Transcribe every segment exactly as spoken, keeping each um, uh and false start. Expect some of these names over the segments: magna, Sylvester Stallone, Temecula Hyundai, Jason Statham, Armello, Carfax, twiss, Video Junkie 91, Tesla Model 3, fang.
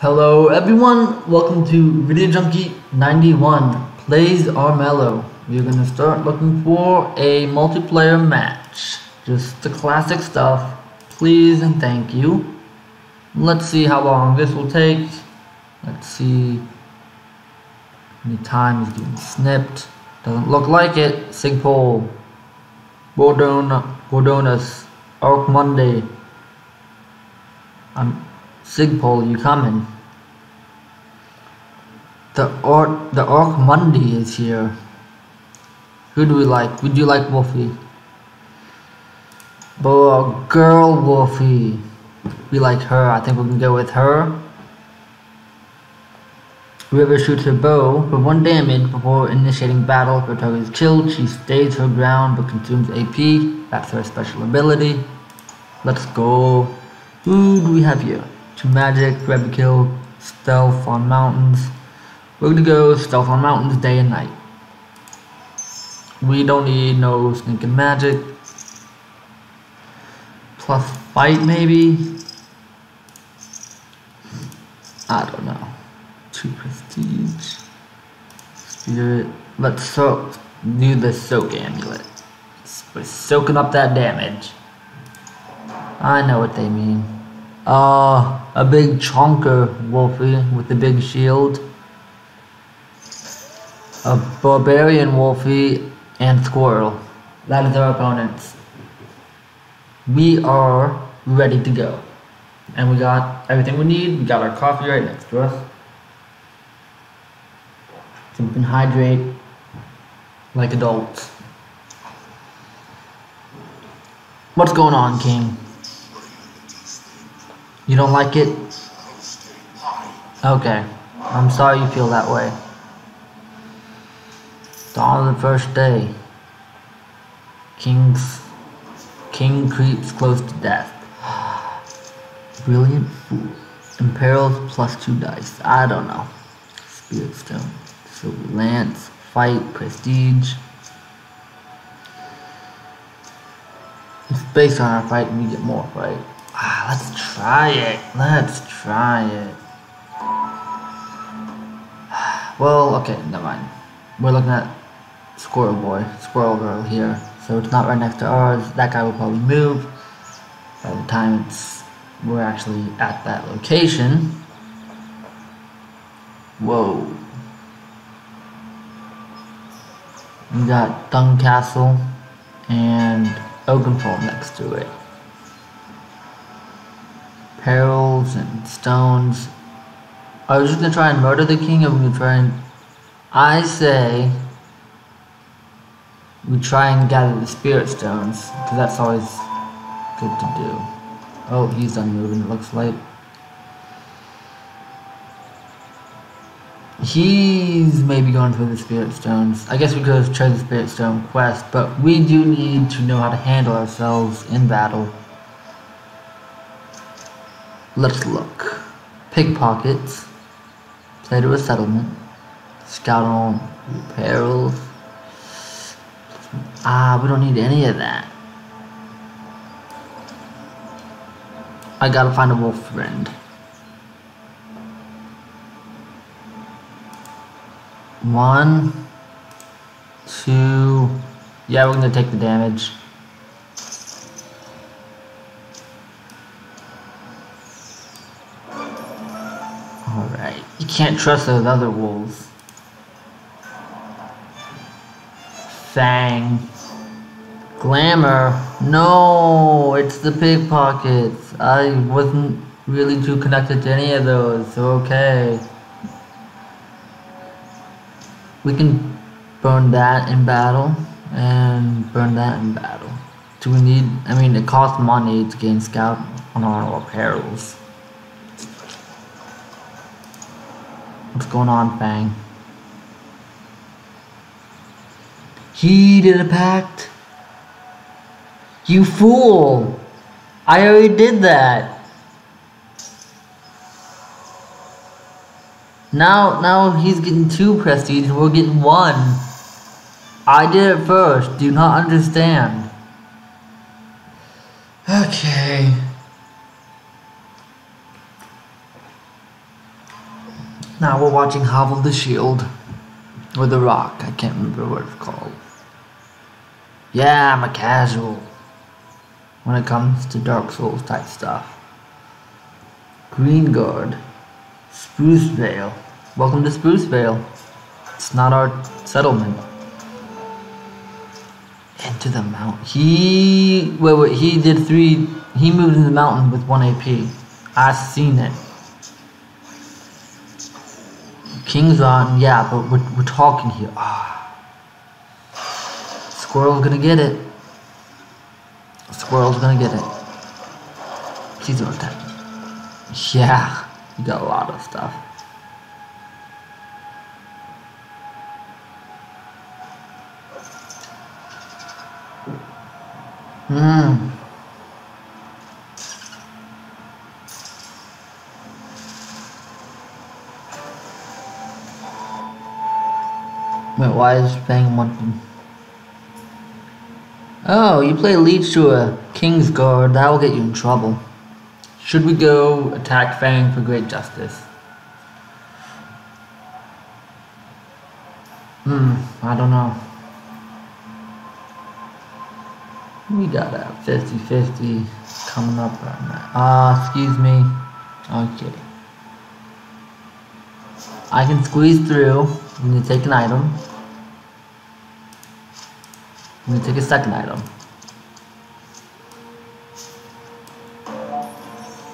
Hello everyone, welcome to Video Junkie ninety-one plays Armello. We're gonna start looking for a multiplayer match. Just the classic stuff, please and thank you. Let's see how long this will take. Let's see how many time is getting snipped. Doesn't look like it. Sigpole, Bordona, Bordonas, Arc Monday. I'm Sigpole, you coming? The Orc, the Orc Monday is here. Who do we like? Would you like Wolfie? Oh, girl Wolfie. We like her. I think we can go with her. Whoever shoots her bow for one damage before initiating battle, her target is killed. She stays her ground but consumes A P. That's her special ability. Let's go. Who do we have here? To magic, grab a kill, stealth on mountains. We're gonna go stealth on mountains day and night. We don't need no sneaking magic. Plus fight maybe? I don't know. Two prestige. Spirit. Let's soak. Do the soak amulet. We're soaking up that damage. I know what they mean. Uh, a big chonker Wolfie with a big shield. A barbarian Wolfie and squirrel. That is our opponents. We are ready to go. And we got everything we need. We got our coffee right next to us. So we can hydrate like adults. What's going on, King? You don't like it? Okay. I'm sorry you feel that way. Dawn of the first day. King's King creeps close to death. Brilliant fool. Imperils plus two dice. I don't know. Spirit stone. Silver lance. Fight. Prestige. It's based on our fight, we get more fight. Ah, let's try it. Let's try it. Well, okay, never mind. We're looking at Squirrel Boy, Squirrel Girl here. So it's not right next to ours. That guy will probably move by the time it's we're actually at that location. Whoa. We got Duncastle and Oakenfold next to it. Perils and stones. I was just gonna try and murder the king, and we're gonna try and. I say we try and gather the spirit stones, because that's always good to do. Oh, he's done moving, it looks like. He's maybe going for the spirit stones. I guess we could have chosen the spirit stone quest, but we do need to know how to handle ourselves in battle. Let's look. Pickpockets. Play to a settlement. Scout on perils. Ah, we don't need any of that. I gotta find a wolf friend. One. Two. Yeah, we're gonna take the damage. Alright. You can't trust those other wolves. Fang. Glamour. No, it's the pickpockets. I wasn't really too connected to any of those, so okay. We can burn that in battle, and burn that in battle. Do we need, I mean, it costs money to gain scout on our perils. What's going on, Fang? He did a pact. You fool! I already did that. Now, now he's getting two prestige and we're getting one. I did it first. Do not understand. Okay. Now we're watching Hovel the Shield with The Rock. I can't remember what it's called. Yeah, I'm a casual when it comes to Dark Souls type stuff. Green Guard, Spruce Vale. Welcome to Spruce Vale. It's not our settlement. Into the mountain. He wait wait. He did three. He moved in the mountain with one A P. I seen it. King's Rotten. Yeah, but we're we're talking here. Ah. Squirrel's gonna get it. Squirrel's gonna get it. Please don't attack me. Yeah, you got a lot of stuff. Hmm. Wait, why is playing one? Oh, you play leech to a King's Guard. That will get you in trouble. Should we go attack Fang for great justice? Hmm, I don't know. We got a fifty fifty coming up right now. Ah, uh, excuse me. Okay. I can squeeze through. I'm gonna take an item. I'm gonna take a second item.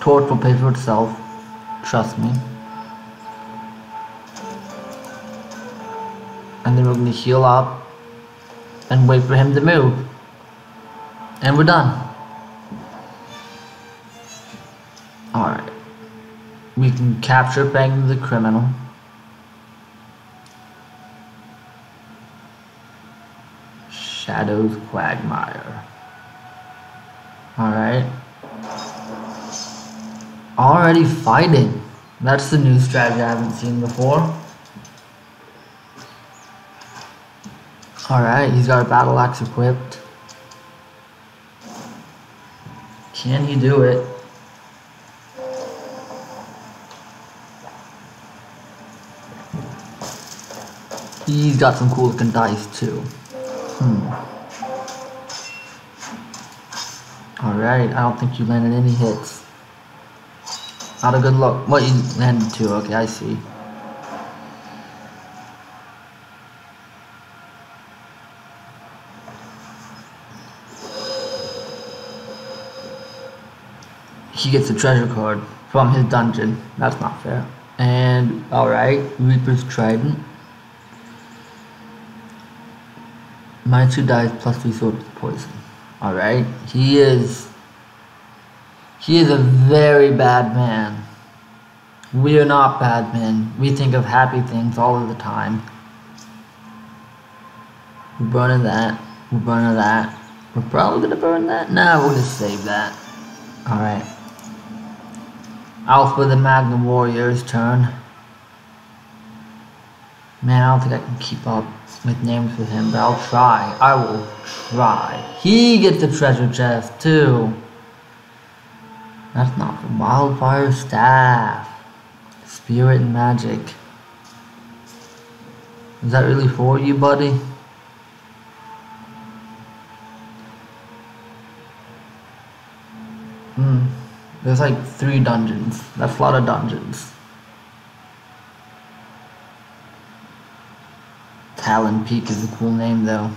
Torch will pay for itself. Trust me. And then we're gonna heal up and wait for him to move. And we're done. Alright. We can capture Bang the Criminal. Shadow's Quagmire. Alright. Already fighting. That's the new strategy I haven't seen before. Alright, he's got a battle axe equipped. Can he do it? He's got some cool looking dice too. Hmm. Alright, I don't think you landed any hits. Not a good look. What, you landed two? Okay, I see. He gets a treasure card from his dungeon. That's not fair. And alright, Reaper's Trident. Minus two dies plus three swords poison. Alright, he is he is a very bad man. We are not bad men. We think of happy things all of the time. We're burning that. We're burning that. We're probably gonna burn that. Nah, we'll just save that. Alright. Alpha the Magnum Warrior's turn. Man, I don't think I can keep up with names with him, but I'll try. I will try. He gets the treasure chest too. That's not for Wildfire Staff. Spirit and Magic. Is that really for you, buddy? Hmm. There's like three dungeons. That's a lot of dungeons. Talon Peak is a cool name though.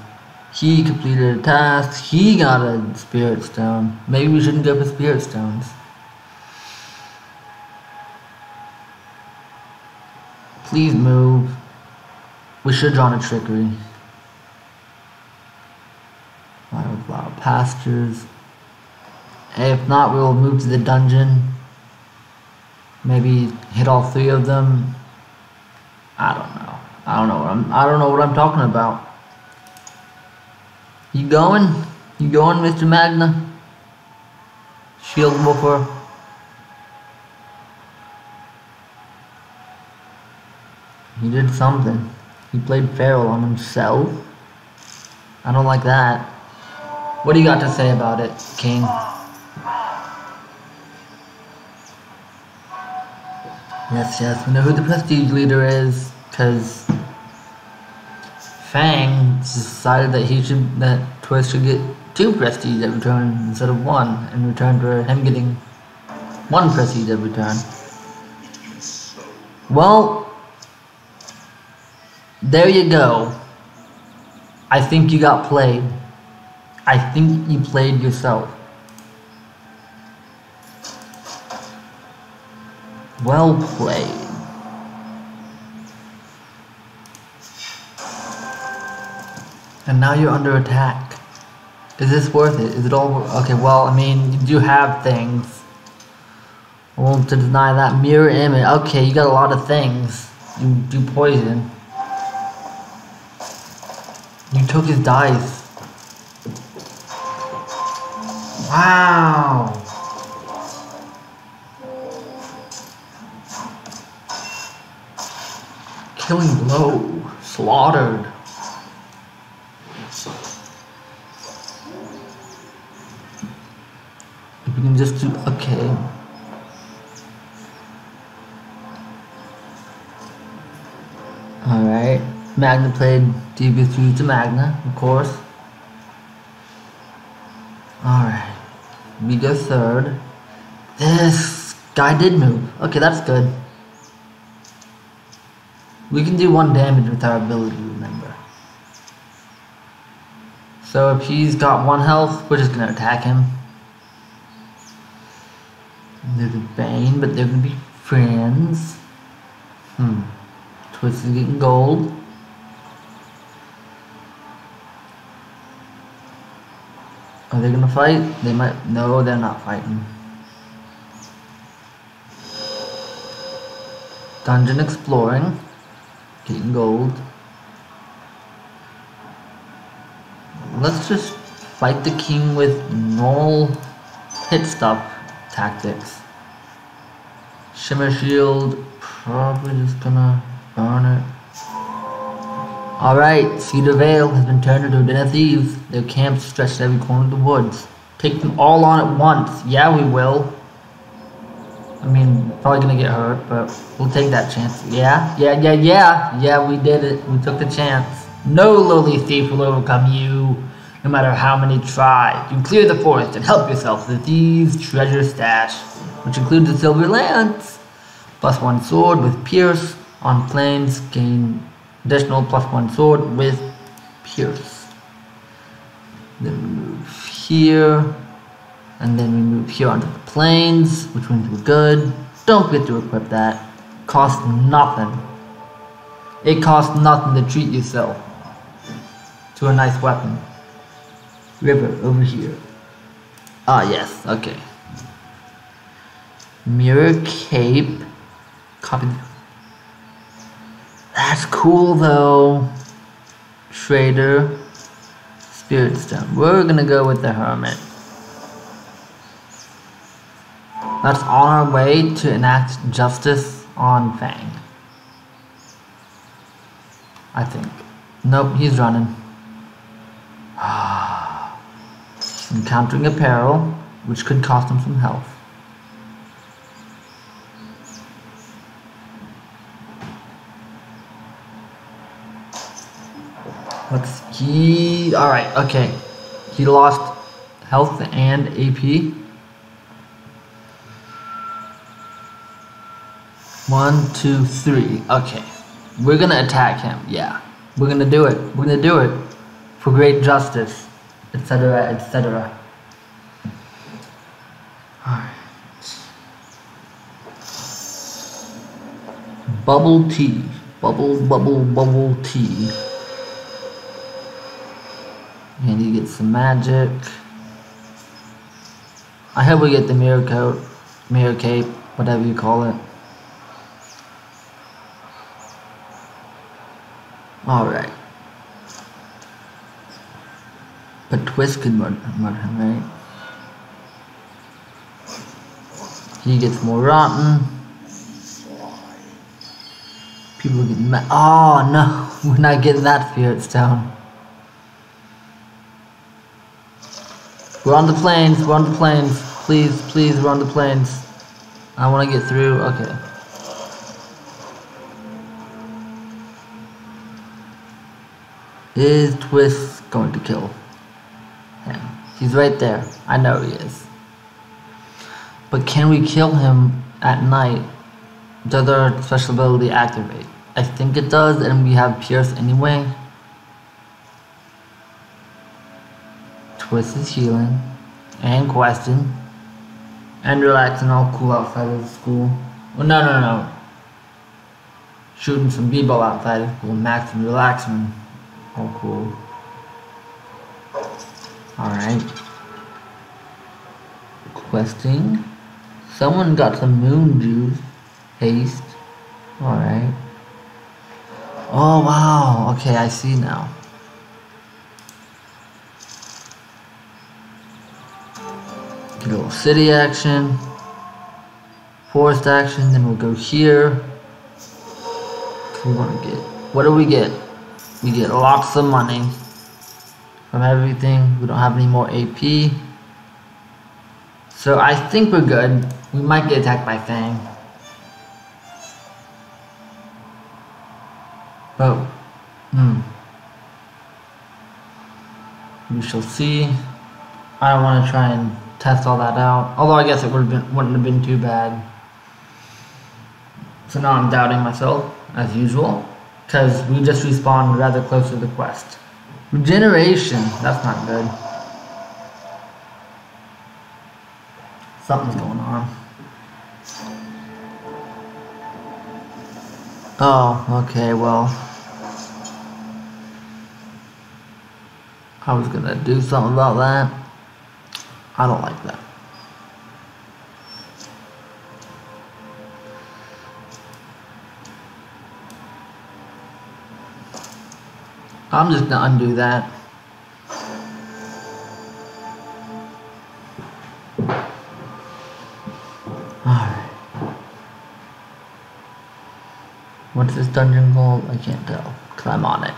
He completed a task. He got a Spirit Stone. Maybe we shouldn't go for Spirit Stones. Please move. We should draw on a Trickery. Wild, wild pastures. If not, we'll move to the dungeon. Maybe hit all three of them. I don't know. I don't know what I'm I don't know what I'm talking about. You going? You going, Mister Magna? Shield Whooper. He did something. He played feral on himself. I don't like that. What do you got to say about it, King? Yes, yes, we know who the Prestige Leader is, because Fang decided that he should, that Twist should get two Prestige every turn instead of one, in return for him getting one Prestige every turn. Well, there you go. I think you got played. I think you played yourself. Well played. And now you're under attack. Is this worth it? Is it all worth it? Okay, well, I mean, you do have things. I won't deny that. Mirror image. Okay, you got a lot of things. You do poison. You took his dice. Wow. Killing blow. Slaughtered. If we can just do... Okay. Alright. Magna played D B three to Magna, of course. Alright. We go third. This guy did move. Okay, that's good. We can do one damage with our ability, remember. So if he's got one health, we're just going to attack him. There's a Bane, but they're going to be friends. Hmm. Twist is getting gold. Are they going to fight? They might. No, they're not fighting. Dungeon exploring. Getting gold. Let's just fight the king with normal hit stop tactics. Shimmer shield, probably just gonna burn it. Alright, Cedar Vale has been turned into a den of thieves. Their camps stretched every corner of the woods. Take them all on at once. Yeah, we will. I mean, probably gonna get hurt, but we'll take that chance. Yeah, yeah, yeah, yeah, yeah, we did it. We took the chance. No lowly thief will overcome you, no matter how many try. You clear the forest and help yourself to the thieves' treasure stash, which includes the silver lance. Plus one sword with pierce on planes, gain additional plus one sword with pierce. Then we move here. And then we move here onto the plains, which ones were good. Don't get to equip that. Costs nothing. It costs nothing to treat yourself to a nice weapon. River over here. Ah yes, okay. Mirror cape. Copy. That's cool though. Trader. Spirit stone. We're gonna go with the hermit. That's on our way to enact justice on Fang. I think. Nope, he's running. Encountering a peril, which could cost him some health. Let's he alright, okay. He lost health and A P. One, two, three. Okay. We're gonna attack him. Yeah. We're gonna do it. We're gonna do it. For great justice. Etc. Etc. Alright. Bubble tea. Bubble, bubble, bubble tea. And you get some magic. I hope we get the mirror coat. Mirror cape. Whatever you call it. Alright. But Twist could murder him, right? He gets more rotten. People get mad. Oh no, we're not getting that spirit stone. We're on the plains, we're on the plains. Please, please, we're on the plains. I want to get through. Okay. Is Twist going to kill him? He's right there. I know he is. But can we kill him at night? Does our special ability activate? I think it does, and we have Pierce anyway. Twist is healing and questing and relaxing all cool outside of school. Well, no, no, no. Shooting some b-ball outside of school, max and relaxing. All cool. Alright. Questing. Someone got some moon juice. Haste. Alright. Oh wow, okay, I see now. Get a little city action, forest action, then we'll go here. We want to get, what do we get? We get lots of money from everything. We don't have any more A P. So I think we're good. We might get attacked by Fang. Oh, hmm. We shall see. I don't want to try and test all that out. Although I guess it would have been, wouldn't have been too bad. So now I'm doubting myself, as usual, because we just respawned rather close to the quest. Regeneration, that's not good. Something's going on. Oh, okay, well. I was gonna do something about that. I don't like that. I'm just gonna undo that. Alright. What's this dungeon called? I can't tell, because I'm on it.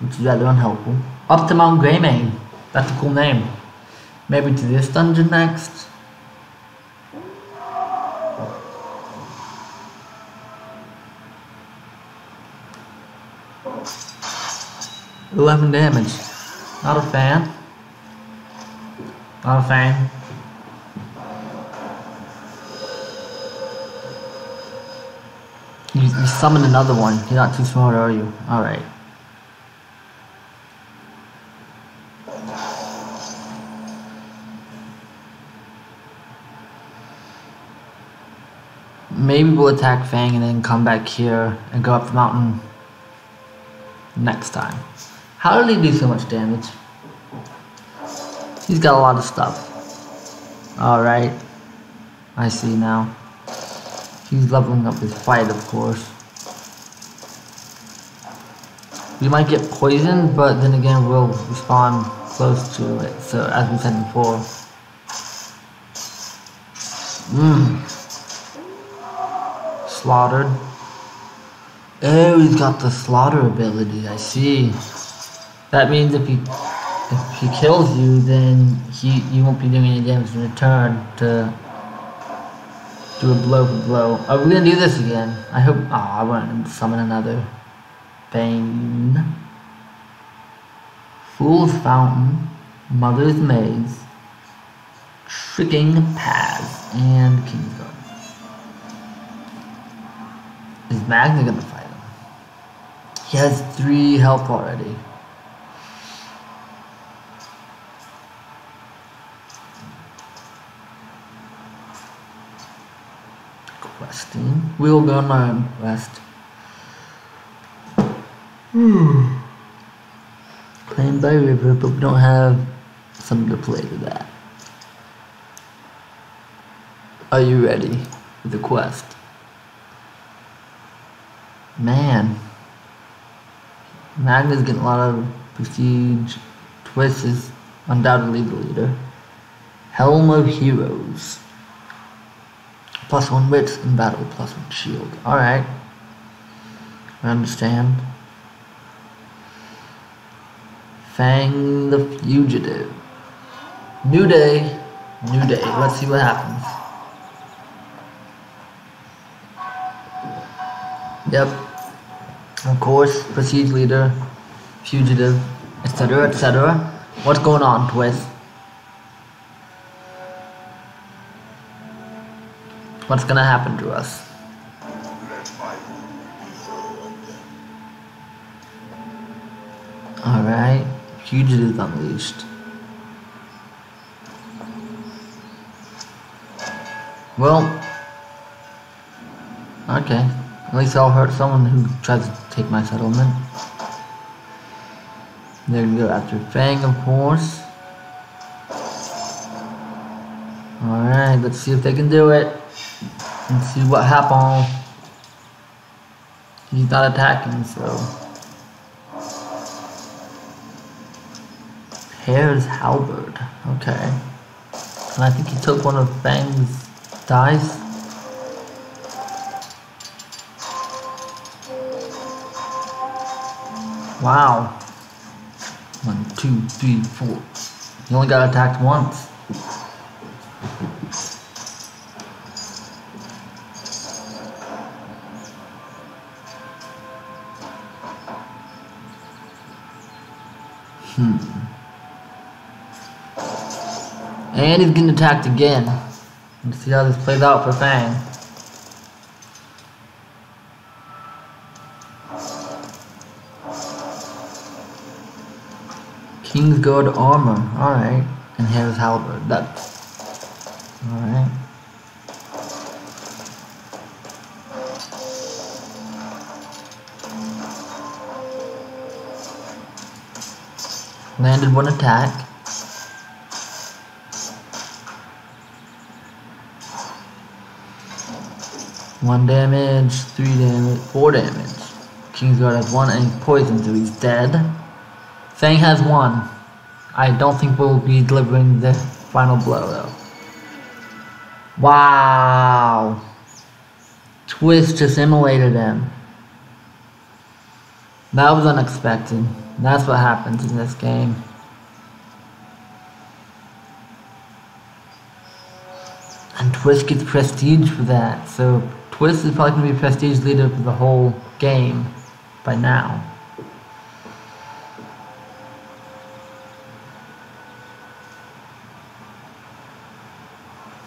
Which is rather unhelpful. Up to Mount Greymane. That's a cool name. Maybe to this dungeon next. eleven damage. Not a fan. Not a fan. You, you summoned another one. You're not too smart, are you? Alright. Maybe we'll attack Fang and then come back here and go up the mountain next time. How did he do so much damage? He's got a lot of stuff. Alright. I see now. He's leveling up his fight, of course. We might get poisoned, but then again we'll respawn close to it. So, as we said before. Mmm. Slaughtered. Oh, he's got the slaughter ability, I see. That means if he if he kills you, then he you won't be doing any damage in return to do a blow for blow. Are we gonna do this again? I hope. Oh, I want to summon another Bane. Fool's Fountain, Mother's Maze, Tricking Paths, and King's Garden. Is Magna gonna fight him? He has three health already. Questing. We will go on our own quest. Hmm. Claimed by River, but we don't have something to play to that. Are you ready for the quest? Man, Magna's getting a lot of prestige. Twist is undoubtedly the leader. Helm of Heroes. Plus one wits in battle, plus one shield. Alright. I understand. Fang the Fugitive. New day. New day. Let's see what happens. Yep. Of course, prestige leader, fugitive, etc, et cetera. What's going on, Twist? What's gonna happen to us? Alright, fugitive unleashed. Well, okay. At least I'll hurt someone who tries to take my settlement. They're gonna go after Fang, of course. Alright, let's see if they can do it. Let's see what happens. He's not attacking, so. Hare's halberd. Okay. And I think he took one of Fang's dice. Wow. One, two, three, four. He only got attacked once. Hmm. And he's getting attacked again. Let's see how this plays out for Fang. King's Guard Armor, alright. And here's Halberd, that's... alright. Landed one attack. One damage, three damage, four damage. King's Guard has one and he's poisoned, so he's dead. Fang has one. I don't think we'll be delivering the final blow though. Wow. Twist just immolated him. That was unexpected. That's what happens in this game. And Twist gets prestige for that. So Twist is probably going to be prestige leader for the whole game by now.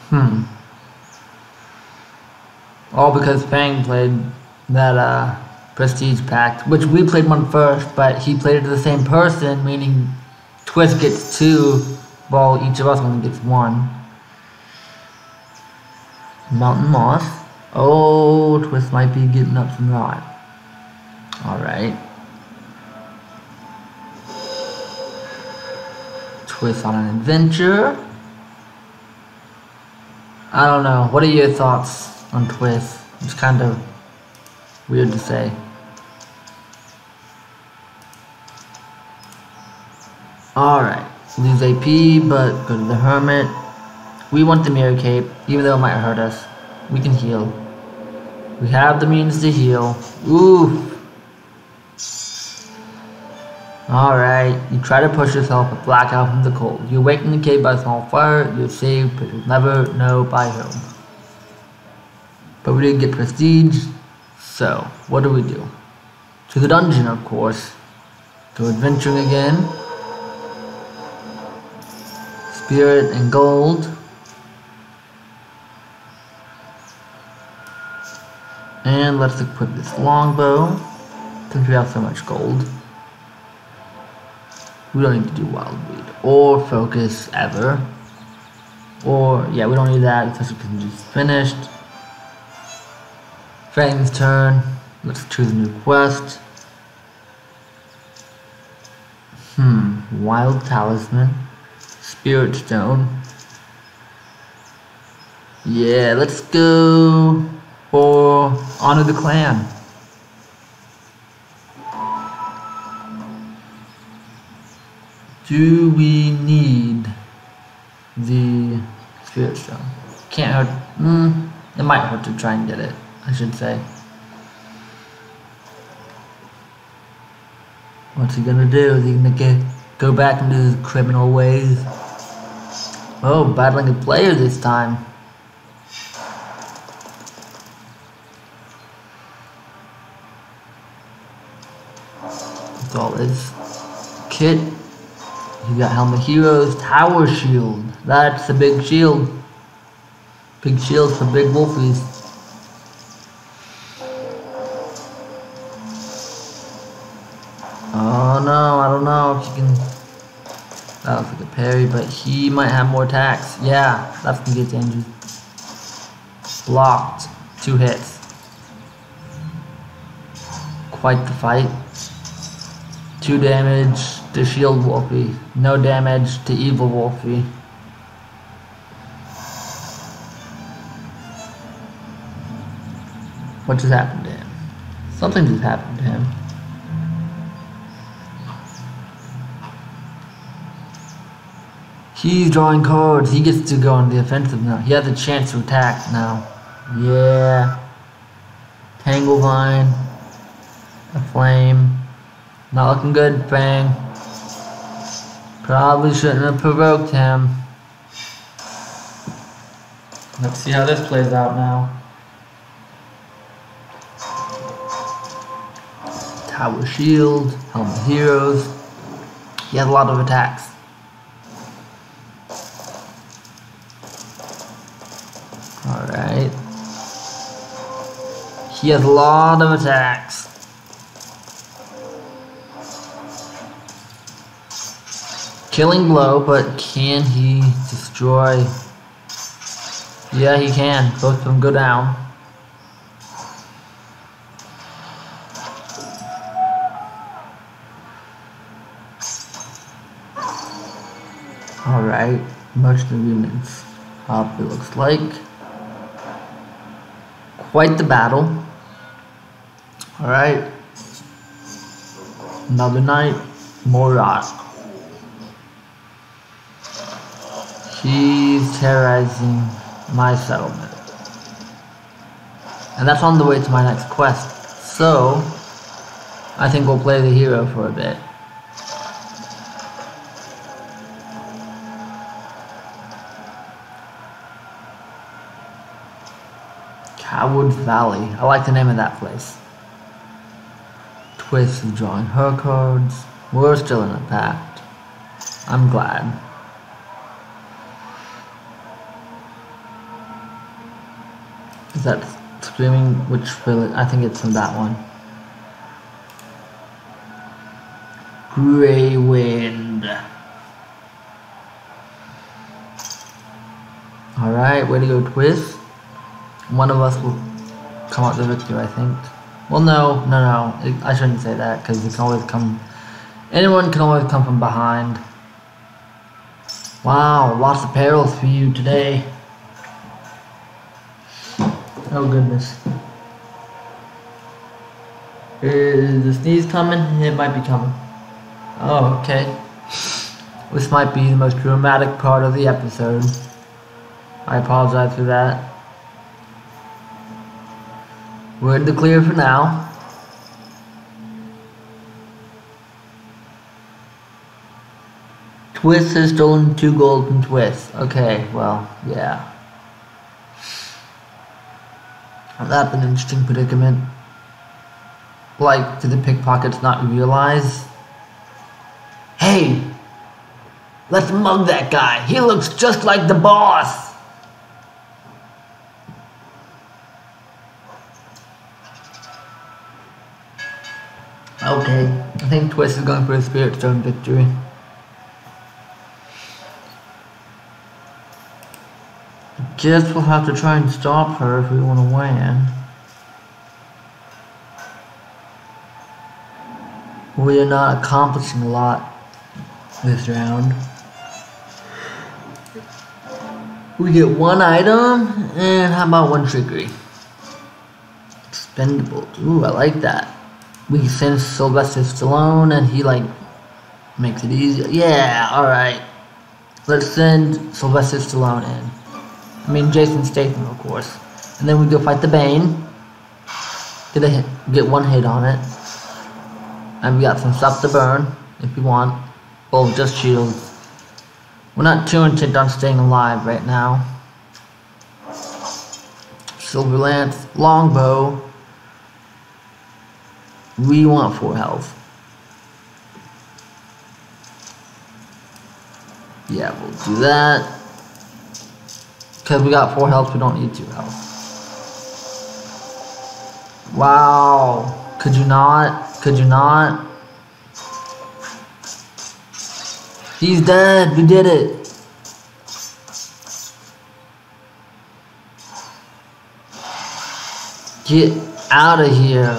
Hmm. All because Fang played that uh, Prestige Pact, which we played one first, but he played it to the same person, meaning Twist gets two, while each of us only gets one. Mountain Moss. Oh, Twist might be getting up some rot. Alright. Twist on an adventure. I don't know. What are your thoughts on Twist? It's kind of weird to say. Alright. Lose A P, but go to the Hermit. We want the Mirror Cape, even though it might hurt us. We can heal. We have the means to heal. Ooh! Alright, you try to push yourself a blackout from the cold. You awaken the cave by a small fire, you're saved, but you'll never know by whom. But we didn't get prestige, so what do we do? To the dungeon, of course. To adventuring again. Spirit and gold. And let's equip this longbow, since we have so much gold. We don't need to do Wildweed or Focus ever. Or, yeah, we don't need that, especially because it's finished. Fang's turn. Let's choose a new quest. Hmm. Wild Talisman. Spirit Stone. Yeah, let's go for Honor the Clan. Do we need the Spirit Stone? Can't hurt. Mm, it might hurt to try and get it, I should say. What's he gonna do? Is he gonna get, go back into his criminal ways? Oh, battling a player this time. dollars. Kit, you got Helmet Heroes, Tower Shield. That's a big shield. Big shield for big wolfies. Oh no, I don't know if you can. That looks like a parry, but he might have more attacks. Yeah, that's gonna get dangerous. Blocked. Two hits. Quite the fight. Two damage to shield Wolfie. No damage to evil Wolfie. What just happened to him? Something just happened to him. He's drawing cards. He gets to go on the offensive now. He has a chance to attack now. Yeah. Tanglevine. A flame. Not looking good, Fang. Probably shouldn't have provoked him. Let's see how this plays out now. Tower Shield. Helmet Heroes. He has a lot of attacks. Alright. He has a lot of attacks. Killing blow, but can he destroy? Yeah, he can. Both of them go down. Alright. Mushroom units up, it looks like. Quite the battle. Alright. Another night. Morat. He's terrorizing my settlement. And that's on the way to my next quest. So, I think we'll play the hero for a bit. Howard Valley. I like the name of that place. Twist is drawing her cards. We're still in a pact. I'm glad. Is that screaming? Which village? I think it's in that one. Grey Wind. Alright, way to go, Twist. One of us will come out the victor, I think. Well, no, no, no. It, I shouldn't say that, because it can always come... Anyone can always come from behind. Wow, lots of perils for you today. Oh, goodness. Is the sneeze coming? It might be coming. Oh, okay. This might be the most dramatic part of the episode. I apologize for that. We're in the clear for now. Twist has stolen two gold from Twist. Okay, well, yeah. That's an interesting predicament. Like, do the pickpockets not realize? Hey! Let's mug that guy! He looks just like the boss! Okay, I think Twist is going for a Spirit Stone victory. I guess we'll have to try and stop her if we want to win. We are not accomplishing a lot this round. We get one item, and how about one trickery? Expendable. Ooh, I like that. We send Sylvester Stallone and he like makes it easier. Yeah, alright. Let's send Sylvester Stallone in. I mean Jason Statham, of course. And then we go fight the Bane. Get a hit, get one hit on it. And we got some stuff to burn if you want. Well, just shields. We're not too intent on staying alive right now. Silver Lance, Longbow. We want four health. Yeah, we'll do that. Because we got four health, we don't need two health. Wow. Could you not? Could you not? He's dead. We did it. Get out of here.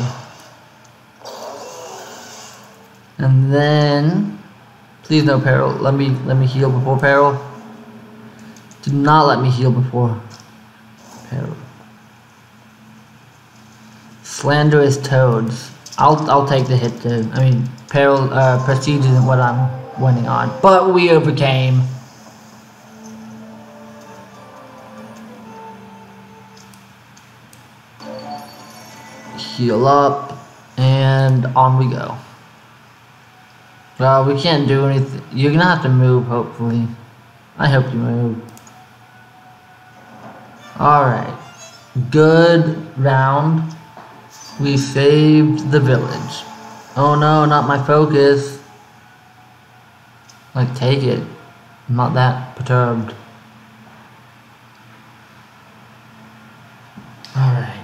And then please no peril. Let me let me heal before peril. Did not let me heal before peril. Slanderous toads. I'll I'll take the hit dude. I mean peril uh prestige isn't what I'm winning on. But we overcame. Heal up, and on we go. Well, we can't do anything. You're gonna have to move, hopefully. I hope you move. Alright. Good round. We saved the village. Oh no, not my focus. Like, take it. I'm not that perturbed. Alright.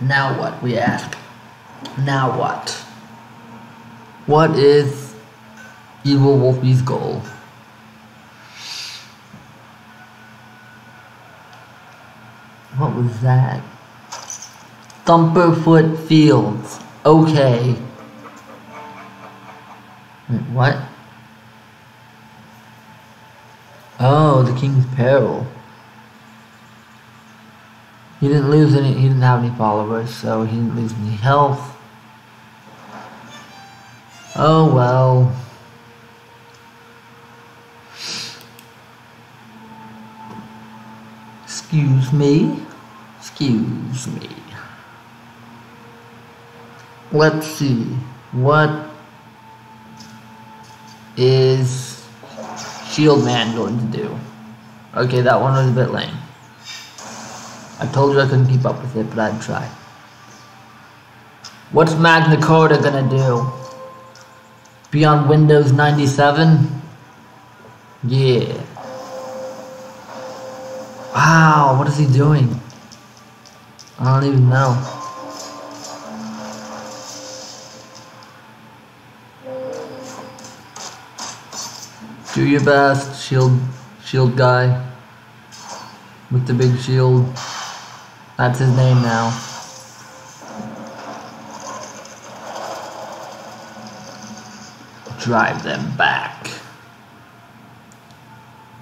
Now what, we ask. Now what? What is Evil Wolfie's goal? What was that? Thumperfoot Fields. Okay. Wait, what? Oh, the King's Peril. He didn't lose any, he didn't have any followers, so he didn't lose any health. Oh well. Excuse me. Excuse me. Let's see. What is Shield Man going to do? Okay, that one was a bit lame. I told you I couldn't keep up with it, but I'd try. What's Magna Carta gonna do? Be on Windows ninety-seven? Yeah. Wow, what is he doing? I don't even know. Do your best, shield, shield guy. With the big shield. That's his name now. Drive them back.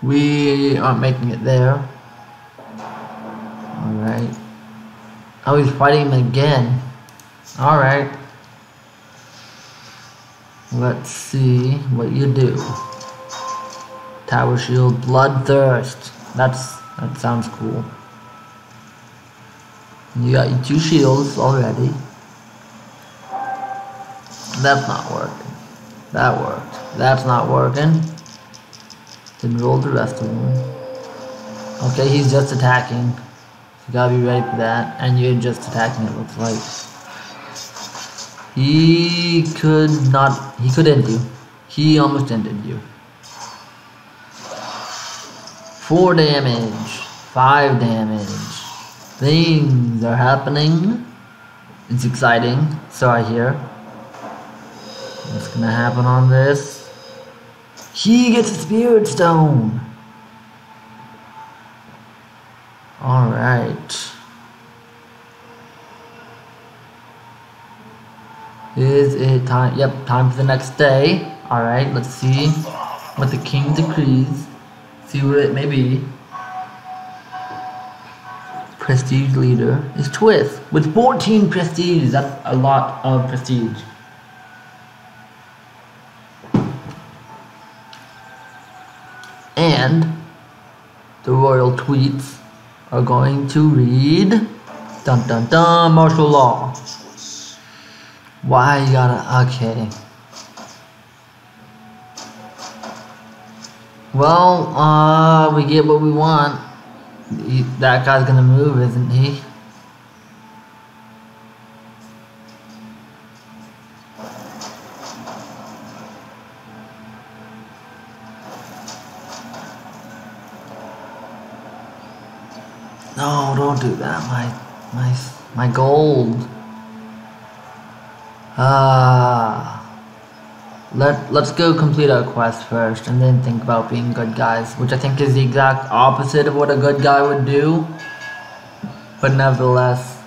We aren't making it there. Alright. Oh, he's fighting him again. Alright. Let's see what you do. Tower shield, bloodthirst. That's, that sounds cool. You got your two shields already. That's not working. That worked. That's not working. Then roll the rest of them. Okay, he's just attacking. You gotta be ready for that. And you're just attacking, it looks like. He could not. He could end you. He almost ended you. Four damage. Five damage. Things are happening. It's exciting, so I hear. What's gonna happen on this? He gets a spirit stone. All right. Is it time? Yep, time for the next day. All right, let's see what the king decrees. See what it may be. Prestige leader is Twith with fourteen prestige. That's a lot of prestige. And the royal tweets are going to read dun dun dun martial law. Why you gotta okay. Well, uh we get what we want. He, that guy's gonna move, isn't he? No, don't do that. My, my, my gold. Ah. Let, let's go complete our quest first and then think about being good guys, which I think is the exact opposite of what a good guy would do. But nevertheless,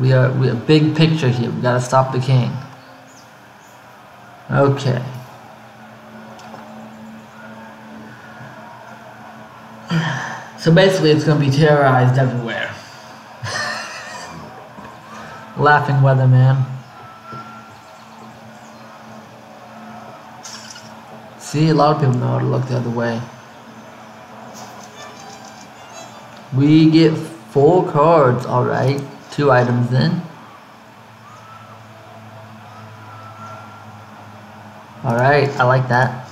we are, we are big picture here. We gotta stop the king. Okay. So basically it's gonna be terrorized everywhere. Laughing weatherman. See, a lot of people know how to look the other way. We get four cards, alright. Two items in. Alright, I like that.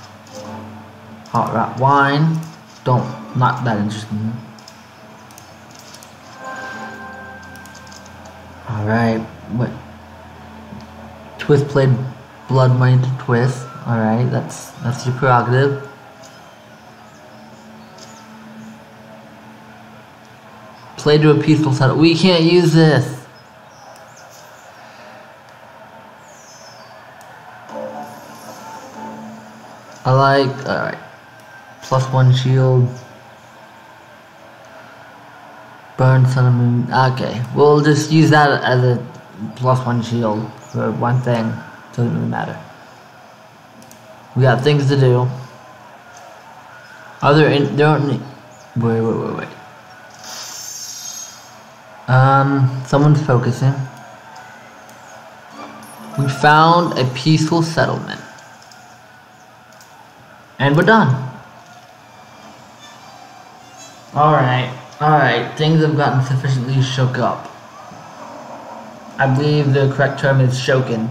Hot rot wine. Don't, not that interesting. Alright, what? Twist played blood money to twist. Alright, that's that's your prerogative. Play to a peaceful settle. We can't use this. I like, alright. Plus one shield. Burn sun and moon. Okay, we'll just use that as a plus one shield for one thing. Doesn't really matter. We got things to do. Are there any, there aren't any, wait, wait, wait, wait. Um, someone's focusing. We found a peaceful settlement. And we're done. Alright, alright, things have gotten sufficiently shook up. I believe the correct term is shoken.